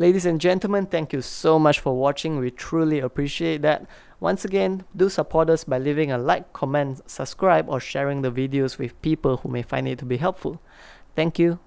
Ladies and gentlemen, thank you so much for watching. We truly appreciate that. Once again, do support us by leaving a like, comment, subscribe, or sharing the videos with people who may find it to be helpful. Thank you.